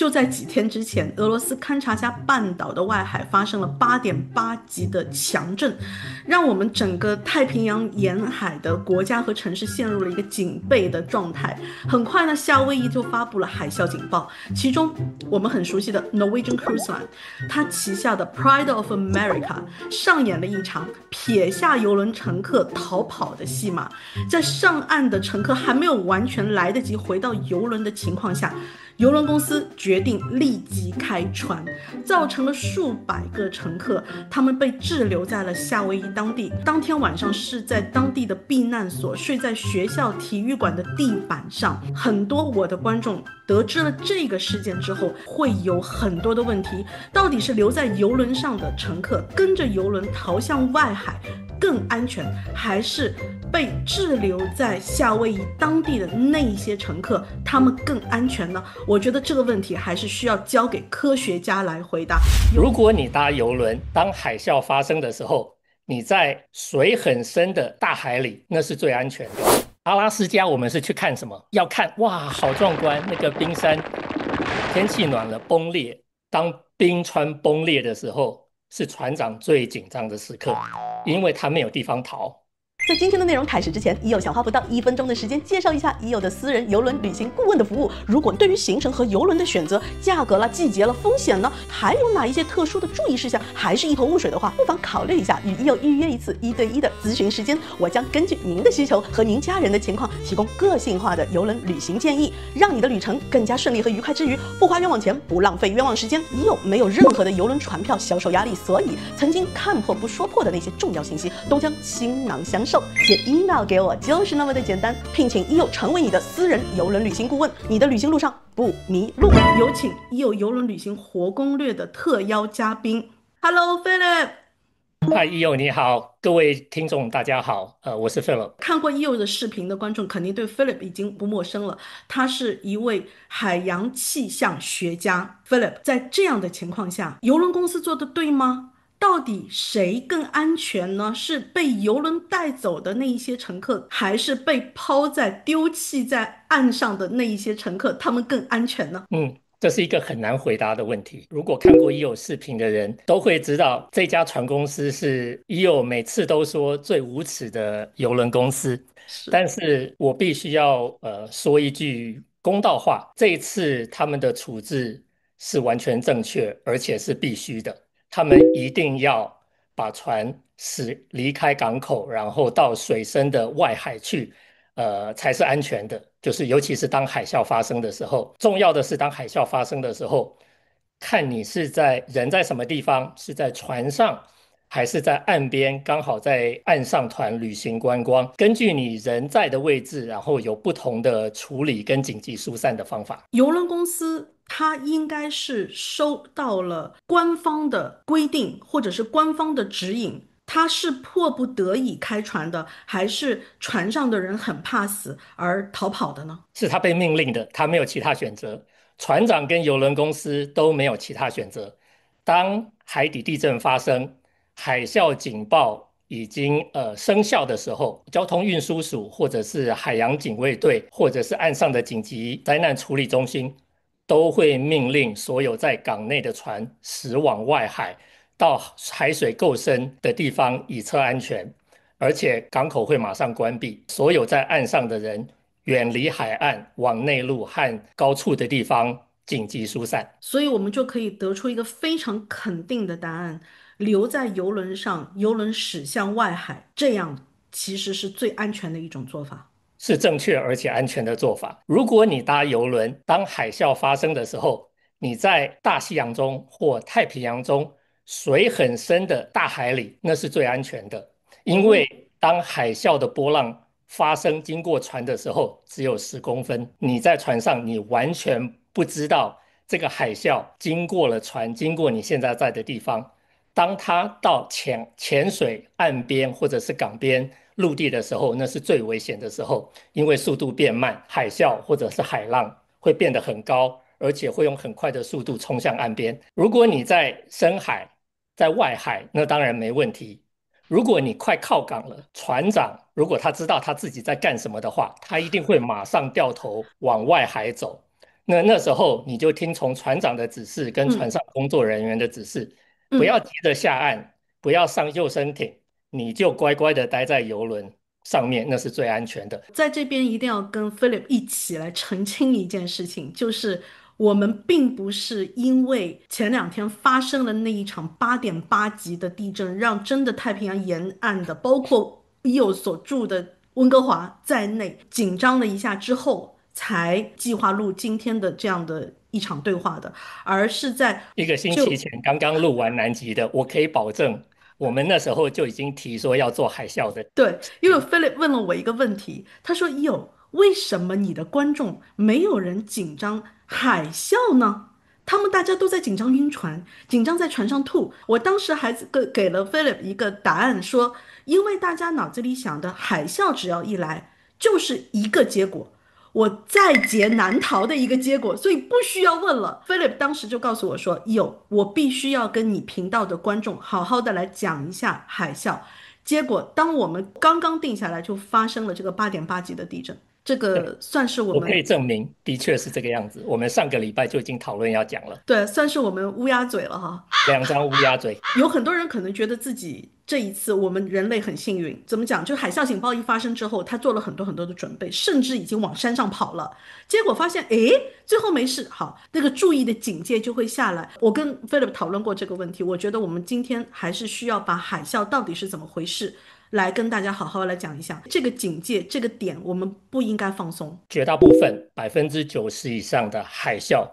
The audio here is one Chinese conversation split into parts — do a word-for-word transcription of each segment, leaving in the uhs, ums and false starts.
就在几天之前，俄罗斯勘察加半岛的外海发生了 八点八 级的强震，让我们整个太平洋沿海的国家和城市陷入了一个警备的状态。很快呢，夏威夷就发布了海啸警报，其中我们很熟悉的 Norwegian Cruise Line， 它旗下的 Pride of America 上演了一场撇下邮轮乘客逃跑的戏码。在上岸的乘客还没有完全来得及回到邮轮的情况下，邮轮公司决定立即开船，造成了数百个乘客，他们被滞留在了夏威夷当地。当天晚上是在当地的避难所，睡在学校体育馆的地板上。很多我的观众得知了这个事件之后，会有很多的问题：到底是留在邮轮上的乘客跟着邮轮逃向外海更安全，还是被滞留在夏威夷当地的那一些乘客他们更安全呢？我觉得这个问题还是需要交给科学家来回答。如果你搭邮轮，当海啸发生的时候，你在水很深的大海里，那是最安全的。阿拉斯加我们是去看什么？要看哇，好壮观，那个冰山天气暖了崩裂。当冰川崩裂的时候，是船长最紧张的时刻，因为他没有地方逃。在今天的内容开始之前，乙友想花不到一分钟的时间介绍一下乙友的私人邮轮旅行顾问的服务。如果对于行程和邮轮的选择、价格啦、季节啦、风险呢，还有哪一些特殊的注意事项还是一头雾水的话，不妨考虑一下与乙友预约一次一对一的咨询时间。我将根据您的需求和您家人的情况，提供个性化的邮轮旅行建议，让你的旅程更加顺利和愉快之余，不花冤枉钱，不浪费冤枉时间。乙友没有任何的邮轮船票销售压力，所以曾经看破不说破的那些重要信息，都将倾囊相授。写 email 给我就是那么的简单，聘请乙友成为你的私人邮轮旅行顾问，你的旅行路上不迷路。有请乙友邮轮旅行活攻略的特邀嘉宾 ，Hello Philip。嗨，乙友你好，各位听众大家好，呃，我是 Philip。看过乙友的视频的观众肯定对 Philip 已经不陌生了，他是一位海洋气象学家。Philip， 在这样的情况下，邮轮公司做的对吗？到底谁更安全呢？是被邮轮带走的那一些乘客，还是被抛在丢弃在岸上的那一些乘客，他们更安全呢？嗯，这是一个很难回答的问题。如果看过乙友视频的人都会知道，这家船公司是乙友每次都说最无耻的邮轮公司。是，但是我必须要呃说一句公道话，这一次他们的处置是完全正确，而且是必须的。他们一定要把船驶离开港口，然后到水深的外海去，呃，才是安全的。就是尤其是当海啸发生的时候，重要的是当海啸发生的时候，看你是在人在什么地方，是在船上还是在岸边，刚好在岸上团旅行观光，根据你人在的位置，然后有不同的处理跟紧急疏散的方法。邮轮公司它应该是收到了官方的规定或者是官方的指引，它是迫不得已开船的，还是船上的人很怕死而逃跑的呢？是他被命令的，他没有其他选择。船长跟邮轮公司都没有其他选择。当海底地震发生，海啸警报已经呃生效的时候，交通运输署或者是海洋警卫队或者是岸上的紧急灾难处理中心都会命令所有在港内的船驶往外海，到海水够深的地方以测安全，而且港口会马上关闭，所有在岸上的人远离海岸，往内陆和高处的地方紧急疏散。所以我们就可以得出一个非常肯定的答案：留在邮轮上，邮轮驶向外海，这样其实是最安全的一种做法。是正确而且安全的做法。如果你搭邮轮，当海啸发生的时候，你在大西洋中或太平洋中水很深的大海里，那是最安全的。因为当海啸的波浪发生经过船的时候，只有十公分。你在船上，你完全不知道这个海啸经过了船，经过你现在在的地方。当它到浅浅水岸边或者是港边陆地的时候，那是最危险的时候，因为速度变慢，海啸或者是海浪会变得很高，而且会用很快的速度冲向岸边。如果你在深海，在外海，那当然没问题。如果你快靠港了，船长如果他知道他自己在干什么的话，他一定会马上掉头往外海走。那那时候你就听从船长的指示跟船上工作人员的指示，嗯、不要急着下岸，不要上救生艇，你就乖乖的待在游轮上面，那是最安全的。在这边一定要跟 Philip 一起来澄清一件事情，就是我们并不是因为前两天发生了那一场 八点八 级的地震，让真的太平洋沿岸的包括伊欧所住的温哥华在内紧张了一下之后才计划录今天的这样的一场对话的，而是在一个星期前刚刚录完南极的。我可以保证我们那时候就已经提说要做海啸的。对，因为 Philip 问了我一个问题，他说有为什么你的观众没有人紧张海啸呢？他们大家都在紧张晕船，紧张在船上吐。我当时还给了 Philip 一个答案，说因为大家脑子里想的海啸只要一来就是一个结果，我在劫难逃的一个结果，所以不需要问了。 Philip 当时就告诉我说，有，我必须要跟你频道的观众好好的来讲一下海啸。结果当我们刚刚定下来就发生了这个 八点八 级的地震，这个算是我们，我可以证明的确是这个样子，我们上个礼拜就已经讨论要讲了。对，算是我们乌鸦嘴了哈，两张乌鸦嘴。有很多人可能觉得自己这一次我们人类很幸运，怎么讲，就海啸警报一发生之后他做了很多很多的准备，甚至已经往山上跑了，结果发现诶最后没事。好，那个注意的警戒就会下来。我跟 Philip 讨论过这个问题，我觉得我们今天还是需要把海啸到底是怎么回事来跟大家好好来讲一下。这个警戒这个点我们不应该放松。绝大部分 百分之九十 以上的海啸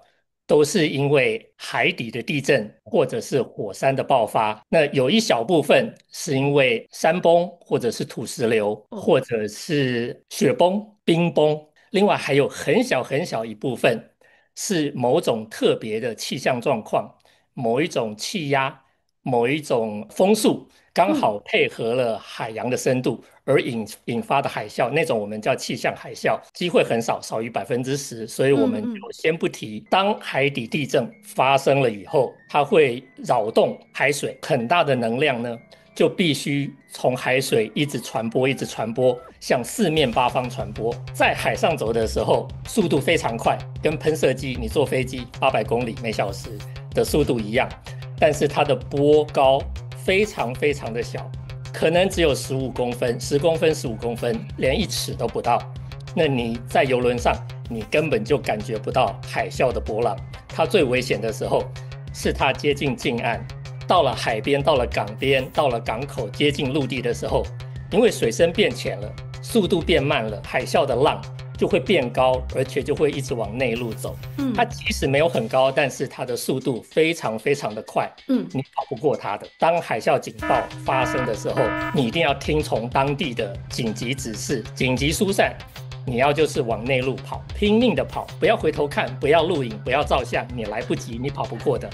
都是因为海底的地震或者是火山的爆发，那有一小部分是因为山崩或者是土石流或者是雪崩冰崩，另外还有很小很小一部分是某种特别的气象状况，某一种气压某一种风速刚好配合了海洋的深度而 引, 引发的海啸，那种我们叫气象海啸，机会很少，少于 百分之十， 所以我们就先不提。当海底地震发生了以后，它会扰动海水，很大的能量呢就必须从海水一直传播一直传播向四面八方传播。在海上走的时候速度非常快，跟喷射机你坐飞机八百公里每小时的速度一样，但是它的波高非常非常的小，可能只有十五公分、十公分、十五公分，连一尺都不到。那你在游轮上你根本就感觉不到海啸的波浪。它最危险的时候是它接近近岸，到了海边，到了港边，到了港口，接近陆地的时候，因为水深变浅了，速度变慢了，海啸的浪就会变高，而且就会一直往内陆走。嗯，它即使没有很高，但是它的速度非常非常的快。嗯，你跑不过它的。当海啸警报发生的时候，你一定要听从当地的紧急指示，紧急疏散。你要就是往内陆跑，拼命的跑，不要回头看，不要录影，不要照相，你来不及，你跑不过的。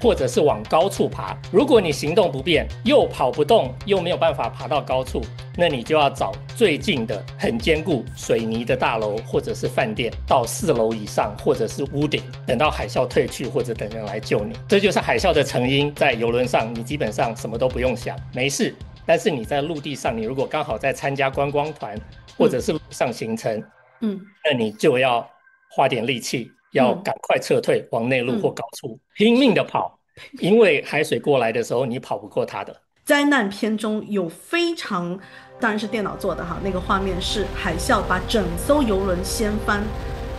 或者是往高处爬，如果你行动不便，又跑不动，又没有办法爬到高处，那你就要找最近的很坚固水泥的大楼或者是饭店，到四楼以上或者是屋顶，等到海啸退去或者等人来救你。这就是海啸的成因。在游轮上你基本上什么都不用想，没事。但是你在陆地上，你如果刚好在参加观光团或者是路上行程，嗯，那你就要花点力气，要赶快撤退，往内陆或高处拼命的跑，因为海水过来的时候你跑不过它的。灾难片中有非常，当然是电脑做的哈，那个画面是海啸把整艘游轮掀翻，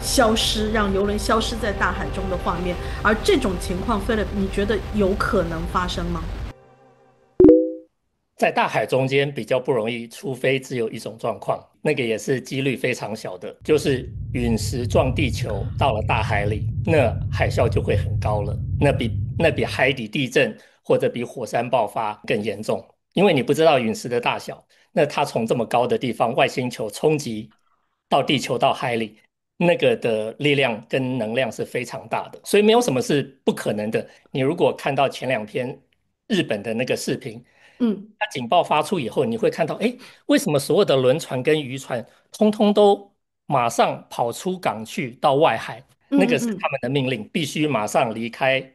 消失，让游轮消失在大海中的画面。而这种情况 Philip 你觉得有可能发生吗？在大海中间比较不容易，除非只有一种状况，那个也是几率非常小的，就是陨石撞地球到了大海里，那海啸就会很高了，那比那比海底地震或者比火山爆发更严重，因为你不知道陨石的大小，那它从这么高的地方外星球冲击到地球到海里，那个的力量跟能量是非常大的，所以没有什么是不可能的。你如果看到前两篇日本的那个视频，嗯，它警报发出以后，你会看到，哎，为什么所有的轮船跟渔船通通都马上跑出港去到外海？那个是他们的命令，必须马上离开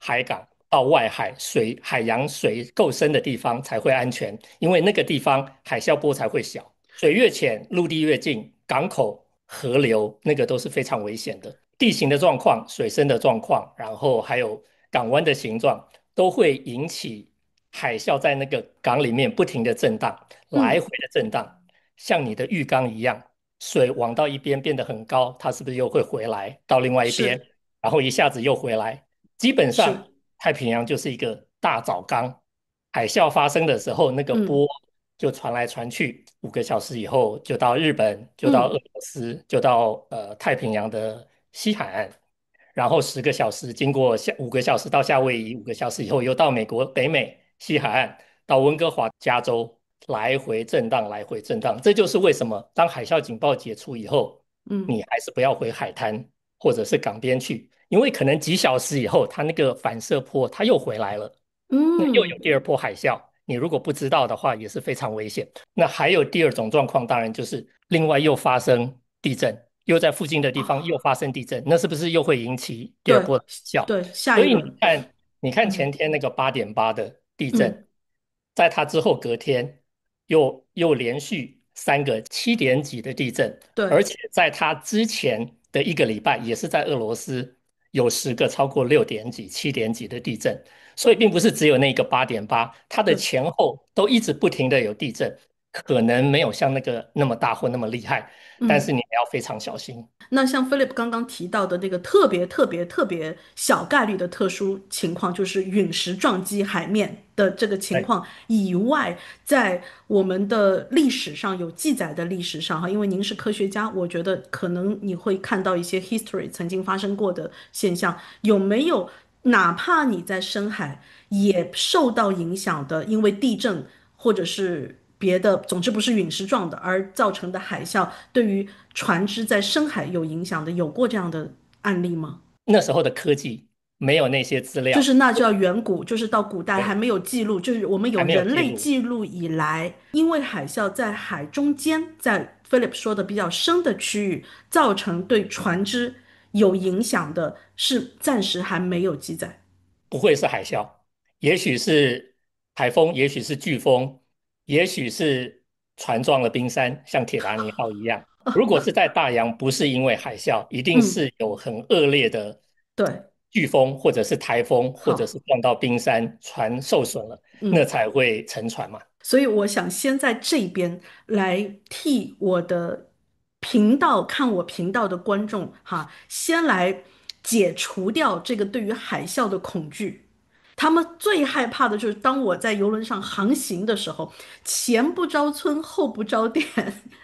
海港到外海，水海洋水够深的地方才会安全，因为那个地方海啸波才会小。水越浅，陆地越近，港口河流那个都是非常危险的。地形的状况、水深的状况，然后还有港湾的形状，都会引起海啸在那个港里面不停的震荡，来回的震荡，嗯、像你的浴缸一样，水往到一边变得很高，它是不是又会回来到另外一边，然后一下子又回来？基本上太平洋就是一个大澡缸，海啸发生的时候，那个波就传来传去，嗯、五个小时以后就到日本，就到俄罗斯，嗯、就到呃太平洋的西海岸，然后十个小时经过下五个小时到夏威夷，五个小时以后又到美国北美西海岸，到温哥华、加州，来回震荡，来回震荡。这就是为什么当海啸警报解除以后，嗯，你还是不要回海滩或者是港边去，因为可能几小时以后，它那个反射波它又回来了，嗯，又有第二波海啸。你如果不知道的话，也是非常危险。那还有第二种状况，当然就是另外又发生地震。又在附近的地方又发生地震，啊、那是不是又会引起第二波的效？对，下一个。所以你看，你看前天那个 八点八 的地震，嗯、在它之后隔天又又连续三个七点几的地震，对，而且在它之前的一个礼拜也是在俄罗斯有十个超过六点几、七点几的地震，所以并不是只有那个 八点八， 它的前后都一直不停的有地震。可能没有像那个那么大或那么厉害，但是你要非常小心。嗯、那像 Philip 刚刚提到的那个特别特别特别小概率的特殊情况，就是陨石撞击海面的这个情况以外，在我们的历史上有记载的历史上哈，因为您是科学家，我觉得可能你会看到一些 history 曾经发生过的现象，有没有哪怕你在深海也受到影响的，因为地震或者是别的，总之不是陨石撞的，而造成的海啸对于船只在深海有影响的，有过这样的案例吗？那时候的科技没有那些资料，就是那叫远古，就是到古代还没有记录，就是我们有人类记录以来，因为海啸在海中间，在 Philip 说的比较深的区域，造成对船只有影响的是暂时还没有记载。不会是海啸，也许是台风，也许是飓风。也许是船撞了冰山，像铁达尼号一样。如果是在大洋，不是因为海啸，一定是有很恶劣的飓风，或者是台风，或者是撞到冰山，船受损了，那才会沉船嘛。所以我想先在这边来替我的频道看我频道的观众哈，先来解除掉这个对于海啸的恐惧。他们最害怕的就是当我在游轮上航行的时候，前不着村后不着店，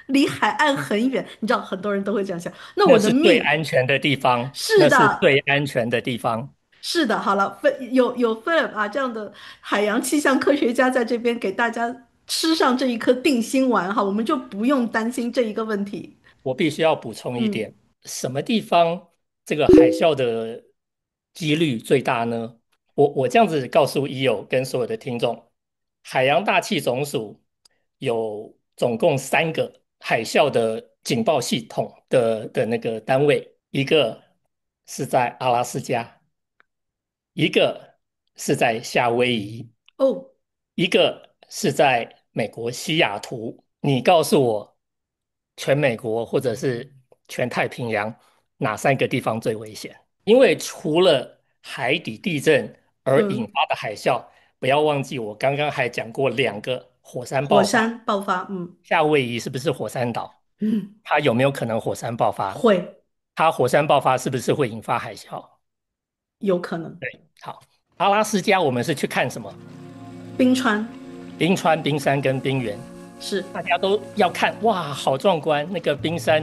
离海岸很远。你知道很多人都会这样想，那我的命是最安全的地方，是的，那是最安全的地方，是的。好了，有有 Philip 啊这样的海洋气象科学家在这边给大家吃上这一颗定心丸哈，我们就不用担心这一个问题。我必须要补充一点，嗯、什么地方这个海啸的几率最大呢？我我这样子告诉伊友跟所有的听众，海洋大气总署有总共三个海啸的警报系统的的那个单位，一个是在阿拉斯加，一个是在夏威夷，哦，一个是在美国西雅图。你告诉我，全美国或者是全太平洋哪三个地方最危险？因为除了海底地震而引发的海啸，嗯、不要忘记我刚刚还讲过两个火山爆发。火山爆发，嗯，夏威夷是不是火山岛？嗯，它有没有可能火山爆发？会。它火山爆发是不是会引发海啸？有可能。对，好。阿拉斯加我们是去看什么？冰川。冰川、冰山跟冰原。是。大家都要看，哇，好壮观！那个冰山，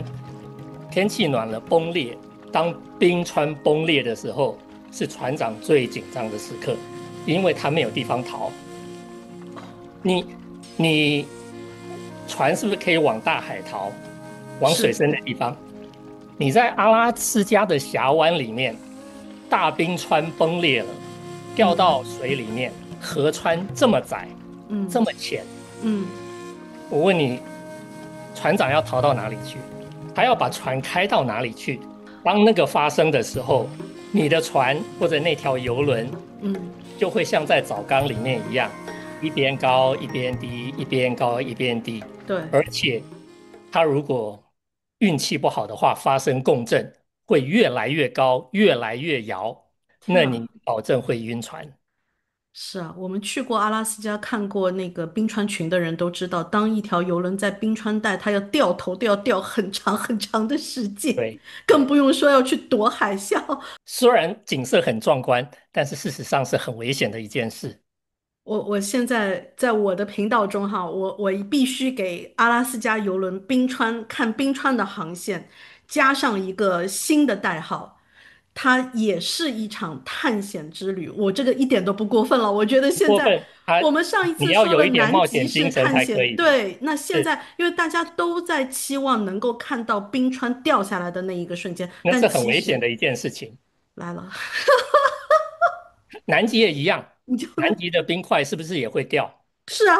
天气暖了崩裂。当冰川崩裂的时候，是船长最紧张的时刻，因为他没有地方逃。你你船是不是可以往大海逃，往水深的地方？你在阿拉斯加的峡湾里面，大冰川崩裂了，掉到水里面，嗯、河川这么窄，嗯，这么浅，嗯，我问你，船长要逃到哪里去？他要把船开到哪里去？当那个发生的时候，你的船或者那条游轮，嗯，就会像在澡缸里面一样，一边高一边低，一边高一边低。对，而且它如果运气不好的话，发生共振，会越来越高，越来越摇，那你保证会晕船。是啊，我们去过阿拉斯加看过那个冰川群的人都知道，当一条游轮在冰川带，它要掉头都要掉很长很长的时间，对，更不用说要去躲海啸。虽然景色很壮观，但是事实上是很危险的一件事。我我现在在我的频道中哈，我我必须给阿拉斯加游轮冰川看冰川的航线加上一个新的代号，它也是一场探险之旅。我这个一点都不过分了，我觉得现在我们上一次说的南极是探险，对，那现在因为大家都在期望能够看到冰川掉下来的那一个瞬间，那是很危险的一件事情。来了，南极也一样。南极的冰块是不是也会掉？是啊，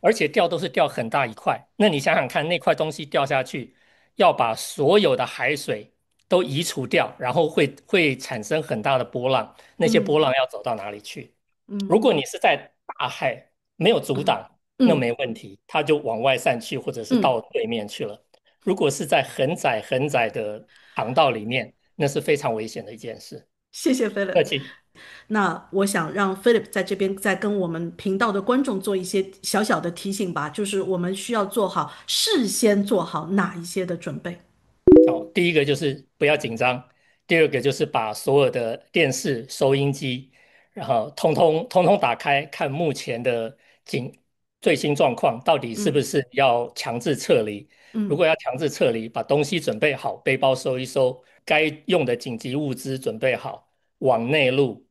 而且掉都是掉很大一块。那你想想看，那块东西掉下去，要把所有的海水都移除掉，然后会会产生很大的波浪。那些波浪要走到哪里去？嗯、如果你是在大海，没有阻挡，嗯、那没问题，它就往外散去，或者是到对面去了。嗯、如果是在很窄很窄的航道里面，那是非常危险的一件事。谢谢Philip。客气。那我想让 Philip 在这边再跟我们频道的观众做一些小小的提醒吧，就是我们需要做好事先做好哪一些的准备。好，第一个就是不要紧张，第二个就是把所有的电视、收音机，然后通通通通打开，看目前的景最新状况，到底是不是要强制撤离？嗯、如果要强制撤离，把东西准备好，背包收一收，该用的紧急物资准备好，往内陆。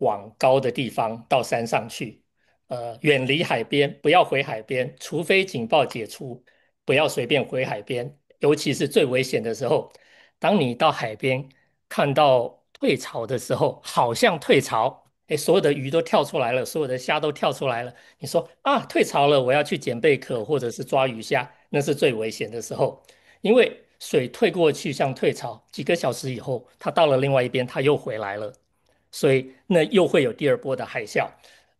往高的地方到山上去，呃，远离海边，不要回海边，除非警报解除，不要随便回海边，尤其是最危险的时候。当你到海边看到退潮的时候，好像退潮，哎，所有的鱼都跳出来了，所有的虾都跳出来了，你说啊，退潮了，我要去捡贝壳或者是抓鱼虾，那是最危险的时候，因为水退过去像退潮，几个小时以后，它到了另外一边，它又回来了。所以那又会有第二波的海啸，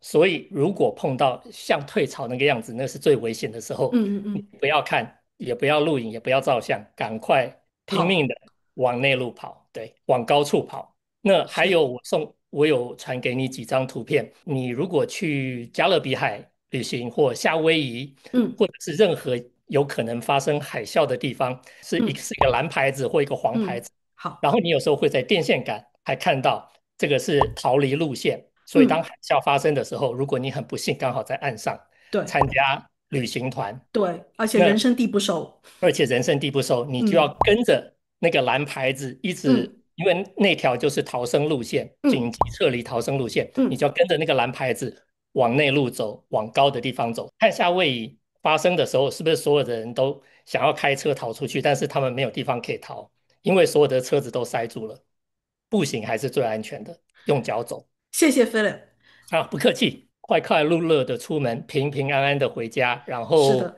所以如果碰到像退潮那个样子，那是最危险的时候。嗯嗯嗯，不要看，也不要录影，也不要照相，赶快拼命的往内陆跑，对，往高处跑。那还有我送，我有传给你几张图片。你如果去加勒比海旅行或夏威夷，嗯，或者是任何有可能发生海啸的地方，是一是一个蓝牌子或一个黄牌子。好，然后你有时候会在电线杆还看到。这个是逃离路线，所以当海啸发生的时候，嗯、如果你很不幸刚好在岸上，对，参加旅行团，对，而且人生地不熟，而且人生地不熟，你就要跟着那个蓝牌子一直，嗯、因为那条就是逃生路线，嗯、紧急撤离逃生路线，嗯、你就要跟着那个蓝牌子往内陆走，往高的地方走。看夏威夷发生的时候，是不是所有的人都想要开车逃出去，但是他们没有地方可以逃，因为所有的车子都塞住了。步行还是最安全的，用脚走。谢谢 Philip 啊，不客气。快快乐乐的出门，平平安安的回家，然后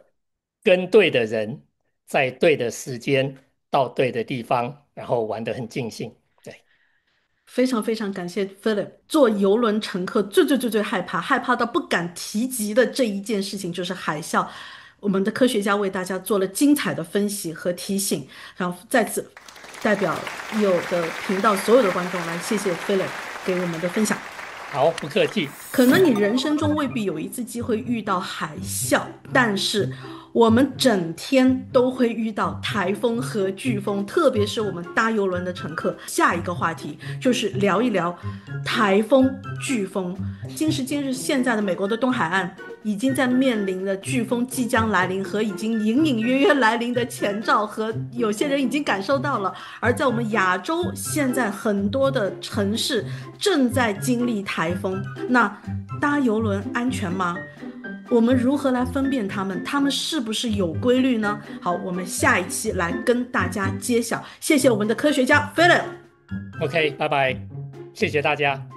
跟对的人，在对的时间到对的地方，然后玩得很尽兴。对，非常非常感谢 Philip。坐游轮乘客最最最最害怕，害怕到不敢提及的这一件事情就是海啸。我们的科学家为大家做了精彩的分析和提醒，然后再次。代表有的频道所有的观众来谢谢 Philip 给我们的分享。好，不客气。可能你人生中未必有一次机会遇到海啸，但是我们整天都会遇到台风和飓风，特别是我们搭邮轮的乘客。下一个话题就是聊一聊台风、飓风。今时今日，现在的美国的东海岸已经在面临的飓风即将来临和已经隐隐约约来临的前兆，和有些人已经感受到了。而在我们亚洲，现在很多的城市正在经历台风。那搭邮轮安全吗？我们如何来分辨它们？它们是不是有规律呢？好，我们下一期来跟大家揭晓。谢谢我们的科学家 Philip。OK， 拜拜，谢谢大家。